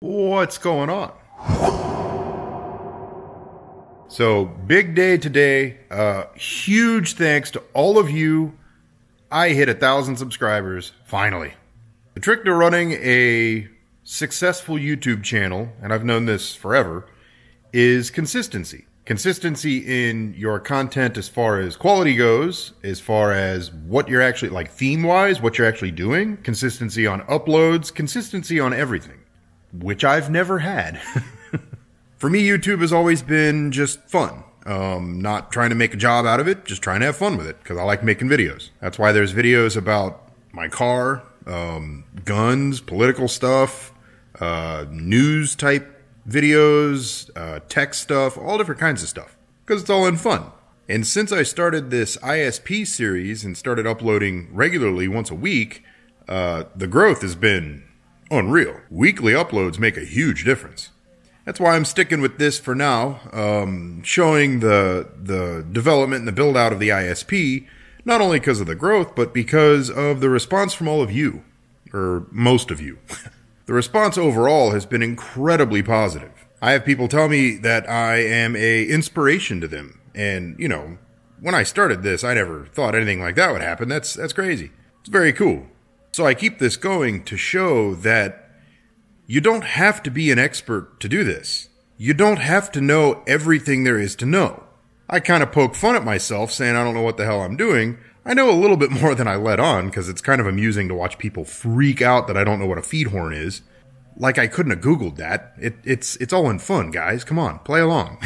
What's going on? So, big day today. Huge thanks to all of you. I hit 1,000 subscribers, finally. The trick to running a successful YouTube channel, and I've known this forever, is consistency. Consistency in your content as far as quality goes, as far as what you're actually, like theme-wise, what you're actually doing. Consistency on uploads, consistency on everything. Which I've never had. For me, YouTube has always been just fun. Not trying to make a job out of it, just trying to have fun with it, because I like making videos. That's why there's videos about my car, guns, political stuff, news-type videos, tech stuff, all different kinds of stuff, because it's all in fun. And since I started this ISP series and started uploading regularly once a week, the growth has been unreal. Weekly uploads make a huge difference. That's why I'm sticking with this for now, showing the development and the build out of the ISP, not only because of the growth, but because of the response from all of you, or most of you. The response overall has been incredibly positive. I have people tell me that I am an inspiration to them. And, you know, when I started this, I never thought anything like that would happen. That's crazy. It's very cool. So I keep this going to show that you don't have to be an expert to do this. You don't have to know everything there is to know. I kind of poke fun at myself saying I don't know what the hell I'm doing. I know a little bit more than I let on because it's kind of amusing to watch people freak out that I don't know what a feed horn is. Like I couldn't have Googled that. It's all in fun, guys. Come on, play along.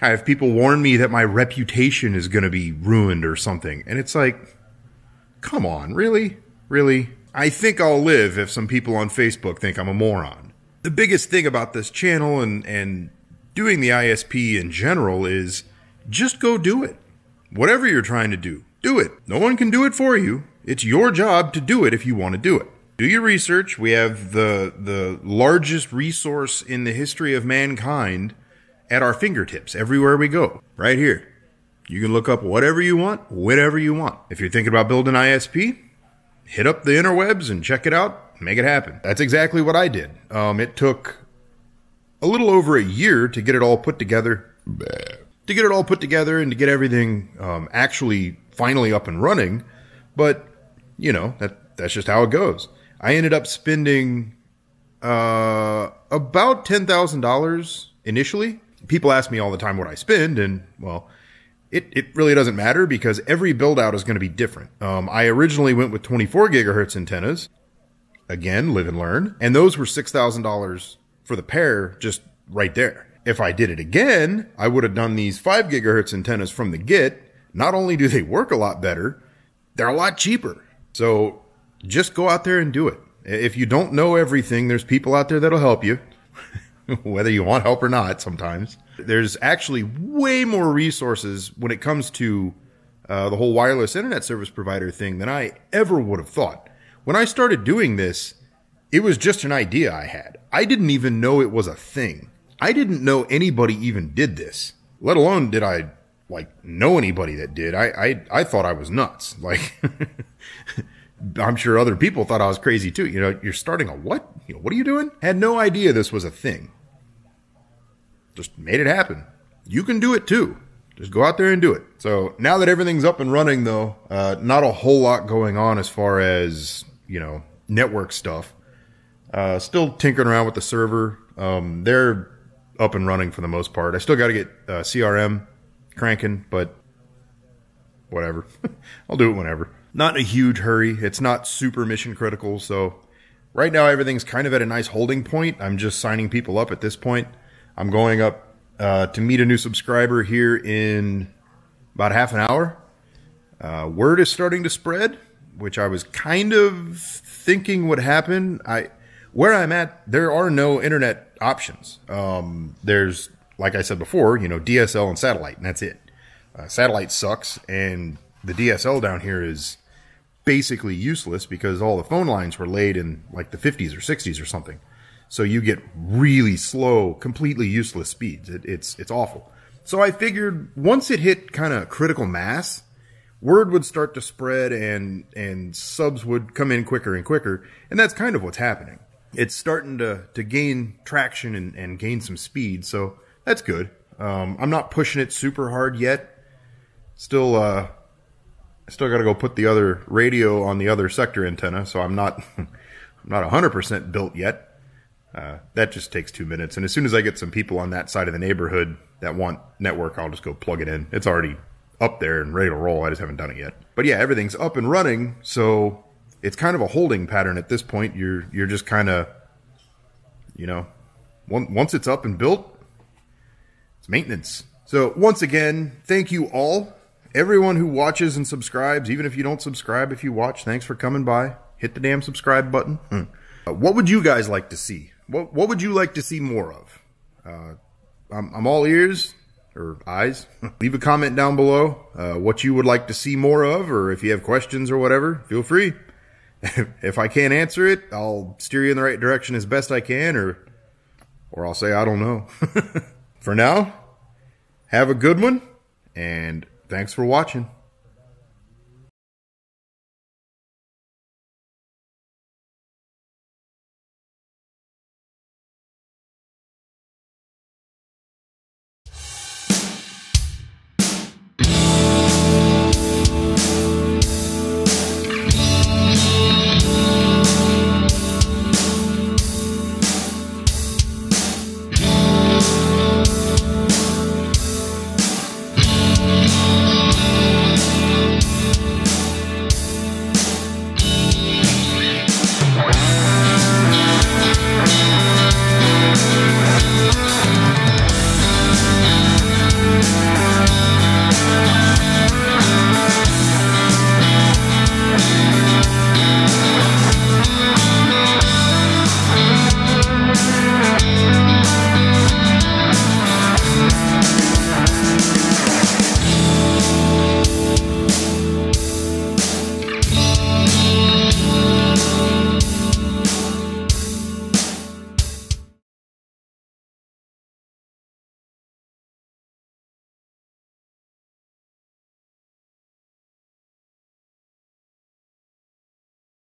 I have people warn me that my reputation is going to be ruined or something. And it's like, come on, really? Really? I think I'll live if some people on Facebook think I'm a moron. The biggest thing about this channel and doing the ISP in general is just go do it. Whatever you're trying to do, do it. No one can do it for you. It's your job to do it if you want to do it. Do your research. We have the largest resource in the history of mankind at our fingertips everywhere we go. Right here. You can look up whatever you want, whenever you want. If you're thinking about building an ISP, hit up the interwebs and check it out. Make it happen. That's exactly what I did. It took a little over a year to get it all put together. To get it all put together and to get everything actually finally up and running. But, you know, that's just how it goes. I ended up spending about $10,000 initially. People ask me all the time what I spend, and, well, It really doesn't matter because every build out is going to be different. I originally went with 24 gigahertz antennas. Again, live and learn. And those were $6,000 for the pair just right there. If I did it again, I would have done these 5 gigahertz antennas from the get. Not only do they work a lot better, they're a lot cheaper. So just go out there and do it. If you don't know everything, there's people out there that'll help you. Whether you want help or not, sometimes. There's actually way more resources when it comes to the whole wireless internet service provider thing than I ever would have thought. When I started doing this, it was just an idea I had. I didn't even know it was a thing. I didn't know anybody even did this, let alone did I like know anybody that did. I thought I was nuts. Like, I'm sure other people thought I was crazy too. You know, you're starting a what? You know, what are you doing? Had no idea this was a thing. Just made it happen. You can do it too. Just go out there and do it. So now that everything's up and running though, not a whole lot going on as far as, you know, network stuff. Still tinkering around with the server. They're up and running for the most part. I still got to get CRM cranking, but whatever. I'll do it whenever. Not in a huge hurry. It's not super mission critical. So right now everything's kind of at a nice holding point. I'm just signing people up at this point. I'm going up to meet a new subscriber here in about half an hour. Word is starting to spread, which I was kind of thinking would happen. Where I'm at, there are no internet options. There's, like I said before, you know, DSL and satellite, and that's it. Satellite sucks, and the DSL down here is basically useless because all the phone lines were laid in like the 50s or 60s or something. So you get really slow, completely useless speeds. It's awful. So I figured once it hit kind of critical mass, word would start to spread and subs would come in quicker and quicker. And that's kind of what's happening. it's starting to gain traction and gain some speed, so that's good. I'm not pushing it super hard yet. Still, I still got to go put the other radio on the other sector antenna, so I'm not I'm not 100% built yet. That just takes 2 minutes, and as soon as I get some people on that side of the neighborhood that want network, I'll just go plug it in. It's already up there and ready to roll. I just haven't done it yet. But yeah, everything's up and running, so it's kind of a holding pattern at this point. You're just kind of, you know, once it's up and built, it's maintenance. So once again, thank you all. Everyone who watches and subscribes, even if you don't subscribe, if you watch, thanks for coming by. Hit the damn subscribe button. What would you guys like to see? What would you like to see more of? I'm all ears, or eyes. Leave a comment down below what you would like to see more of, or if you have questions or whatever, feel free. If I can't answer it, I'll steer you in the right direction as best I can, or I'll say I don't know. For now, have a good one, and thanks for watching.